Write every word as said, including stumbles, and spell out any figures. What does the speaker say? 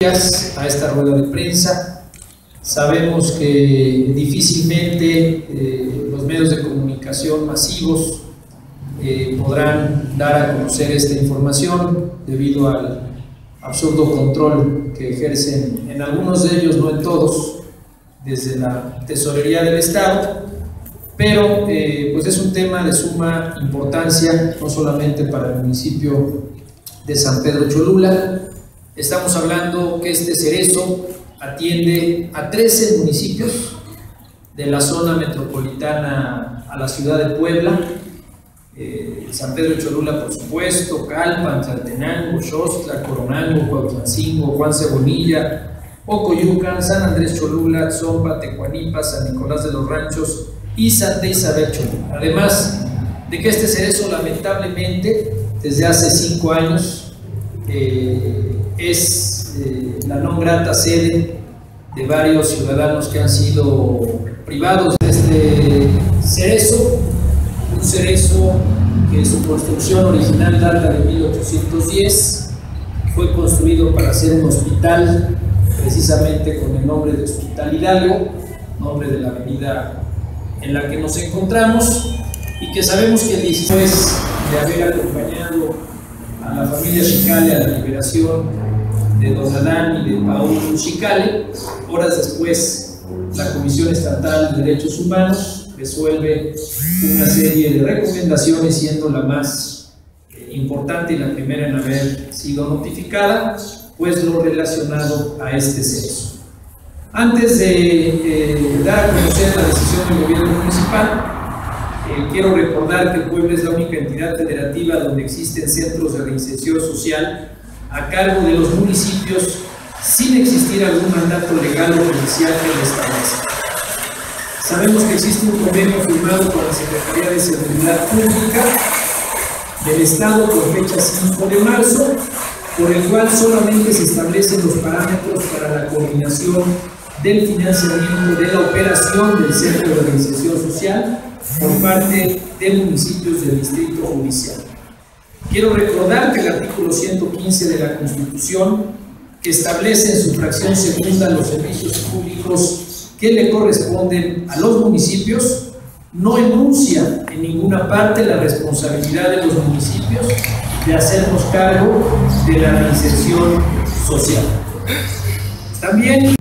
Gracias a esta rueda de prensa. Sabemos que difícilmente eh, los medios de comunicación masivos eh, podrán dar a conocer esta información debido al absurdo control que ejercen en algunos de ellos, no en todos, desde la tesorería del Estado, pero eh, pues es un tema de suma importancia, no solamente para el municipio de San Pedro Cholula. Estamos hablando que este cerezo atiende a trece municipios de la zona metropolitana a la ciudad de Puebla, eh, San Pedro Cholula por supuesto, Calpan, Chaltenango, Xostla, Coronango, Cuautzancingo, Juan Cebonilla, Ocoyucan, San Andrés Cholula, Zomba, Tecuanipa, San Nicolás de los Ranchos y Santa Isabel Cholula. Además de que este cerezo lamentablemente desde hace cinco años eh, es eh, la no grata sede de varios ciudadanos que han sido privados de este cerezo, un cerezo que su construcción original data de mil ochocientos diez, fue construido para ser un hospital, precisamente con el nombre de Hospital Hidalgo, nombre de la avenida en la que nos encontramos, y que sabemos que después de haber acompañado a la familia Chicale a la liberación de don Adán y de Paulo Chicale, horas después la Comisión Estatal de Derechos Humanos resuelve una serie de recomendaciones, siendo la más eh, importante y la primera en haber sido notificada, pues lo relacionado a este cerezo. Antes de eh, dar a conocer la decisión del gobierno municipal, eh, quiero recordar que Puebla es la única entidad federativa donde existen centros de reinserción social a cargo de los municipios sin existir algún mandato legal o judicial que lo establezca. Sabemos que existe un convenio firmado con la Secretaría de Seguridad Pública del Estado por fecha cinco de marzo, por el cual solamente se establecen los parámetros para la coordinación del financiamiento de la operación del Centro de Organización Social por parte de municipios del Distrito Judicial. Quiero recordar que el artículo ciento quince de la Constitución, que establece en su fracción segunda los servicios públicos que le corresponden a los municipios, no enuncia en ninguna parte la responsabilidad de los municipios de hacernos cargo de la reinserción social. También